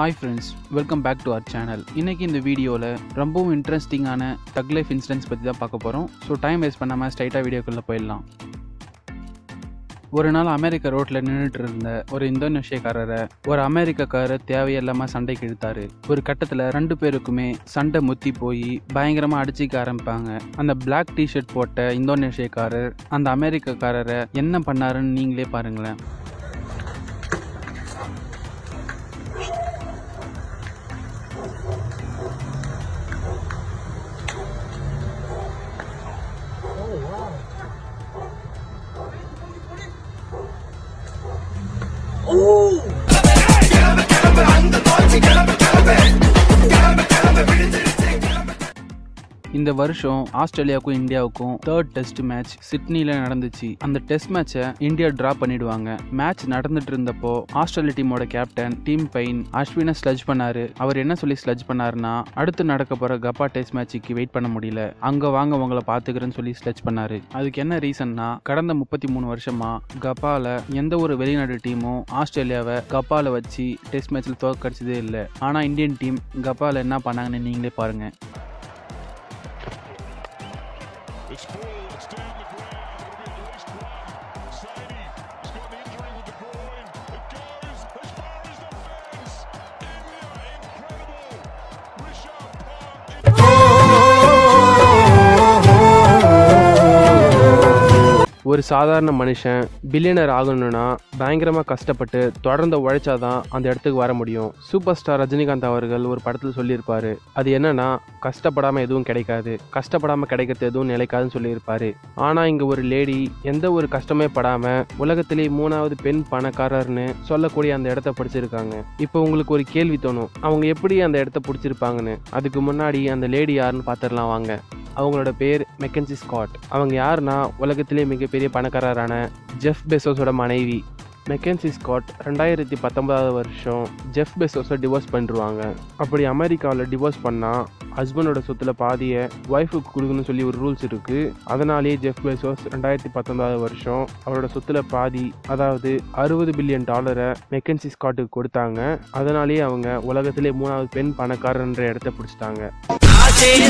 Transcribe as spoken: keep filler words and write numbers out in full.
Hi friends, welcome back to our channel. இன்னைக்கு இந்த வீடியோல ரொம்பவும் இன்ட்ரஸ்டிங்கான தக் லைஃப் இன்சிடென்ட்ஸ் பத்தி தான் பார்க்க போறோம். சோ டைம் வேஸ்ட் பண்ணாம ஸ்ட்ரைட்டா வீடியோக்குள்ள போயிடலாம். ஒரு நாள் அமெரிக்க ரோட்ல நின்னுட்டு இருந்த ஒரு இந்தோனேஷியக்காரரை ஒரு அமெரிக்கக்காரர் தேவையில்லாம சண்டைக்கு இழுத்தாரு. ஒரு கட்டத்துல ரெண்டு பேருக்குமே சண்டை முத்தி போய் பயங்கரமா அடிச்சுக்க ஆரம்பிப்பாங்க. அந்த பிளாக் டிஷர்ட் போட்ட இந்தோனேஷியக்காரர் அந்த அமெரிக்கக்காரரை என்ன பண்ணாருன்னு நீங்களே பாருங்களேன். இந்த வருஷம் ஆஸ்திரேலியாவுக்கும் இந்தியாவுக்கும் தேர்ட் டெஸ்ட் மேட்ச் சிட்னில நடந்துச்சு. அந்த டெஸ்ட் மேட்சை இந்தியா டிரா பண்ணிடுவாங்க. மேட்ச் நடந்துட்டு இருந்தப்போ ஆஸ்திரேலியா டீமோட கேப்டன் டீம் பைன் அஸ்வினை ஸ்லட்ஜ் பண்ணாரு. அவர் என்ன சொல்லி ஸ்லட்ஜ் பண்ணாருன்னா, அடுத்து நடக்க போற கப்பா டெஸ்ட் மேட்சுக்கு வெயிட் பண்ண முடியல, அங்க வாங்க உங்களை பாத்துக்கிறேன்னு சொல்லி ஸ்லட்ஜ் பண்ணாரு. அதுக்கு என்ன ரீசன்னா, கடந்த முப்பத்தி மூணு வருஷமா கப்பால எந்த ஒரு வெளிநாடு டீமும் ஆஸ்திரேலியாவை கப்பால வச்சு டெஸ்ட் மேட்ச்ல தோற்கடிச்சதே இல்லை. ஆனா இந்தியன் டீம் கப்பால என்ன பண்ணாங்கன்னு நீங்களே பாருங்க. It's cool, it's down the ground, it'll be a waste run. Sadie, he's got an injury with the groin. It goes as far as the fence. In there, incredible. Rishabh Pant. ஒரு சாதாரண மனுஷன் billionaire ஆகணும்னா பயங்கரமா கஷ்டப்பட்டு தொடர்ந்து உழைச்சாதான் அந்த இடத்துக்கு வர முடியும். சூப்பர் ஸ்டார் ரஜினிகாந்த் அவர்கள் ஒரு படத்தில் சொல்லியிருப்பாரு, அது என்னன்னா, கஷ்டப்படாமல் எதுவும் கிடைக்காது, கஷ்டப்படாமல் கிடைக்கிறது எதுவும் நிலைக்காதுன்னு சொல்லியிருப்பாரு. ஆனால் இங்கே ஒரு லேடி எந்த ஒரு கஷ்டமே படாமல் உலகத்திலே மூணாவது பெண் பணக்காரர்னு சொல்லக்கூடிய அந்த இடத்த பிடிச்சிருக்காங்க. இப்போ உங்களுக்கு ஒரு கேள்வி தோணும், அவங்க எப்படி அந்த இடத்த பிடிச்சிருப்பாங்கன்னு. அதுக்கு முன்னாடி அந்த லேடி யாருன்னு பார்த்துடலாம் வாங்க. அவங்களோட பேர் மெக்கன்சி ஸ்காட். அவங்க யாருன்னா, உலகத்திலே மிகப்பெரிய பணக்காரரான ஜெஃப் பெசோஸோட மனைவி மெக்கன்சி ஸ்காட். ரெண்டாயிரத்தி பத்தொன்பதாவது வருஷம் ஜெஃப் பெசோஸை டிவோர்ஸ் பண்ணிடுவாங்க. அப்படி அமெரிக்காவில் டிவோர்ஸ் பண்ணால் ஹஸ்பண்டோட சொத்துல பாதியை ஒய்ஃபுக்கு கொடுக்கணும்னு சொல்லி ஒரு ரூல்ஸ் இருக்குது. அதனாலேயே ஜெஃப் பெசோஸ் ரெண்டாயிரத்தி பத்தொன்பதாவது வருஷம் அவரோட சொத்துல பாதி, அதாவது அறுபது பில்லியன் டாலரை மெக்கன்சி ஸ்காட்டுக்கு கொடுத்தாங்க. அதனாலேயே அவங்க உலகத்திலே மூணாவது பெண் பணக்காரன்ற இடத்த பிடிச்சிட்டாங்க.